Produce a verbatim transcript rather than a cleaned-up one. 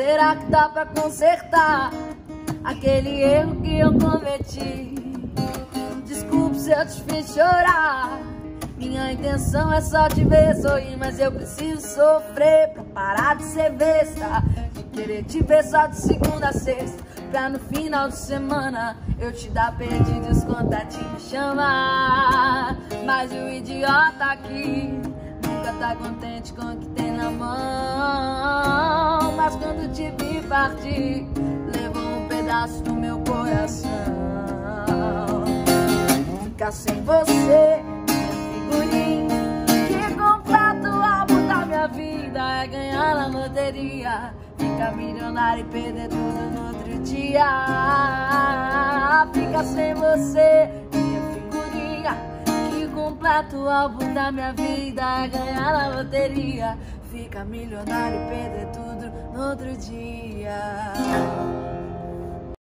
Será que dá pra consertar aquele erro que eu cometi? Desculpe se eu te fiz chorar, minha intenção é só te ver sorrir, mas eu preciso sofrer pra parar de ser besta, de querer te ver só de segunda a sexta, pra no final de semana eu te dar perdido os contatinhos, me chamar. Mas o idiota aqui nunca tá contente com o que tem na mão, mas quando te vi partir levou um pedaço do meu coração. Ficar sem você, figurinha, que completo álbum da minha vida é ganhar na loteria, ficar milionário e perder tudo no outro dia. Ficar sem você, minha figurinha, que completo o álbum da minha vida é ganhar na loteria, ficar milionário e perder tudo no outro dia.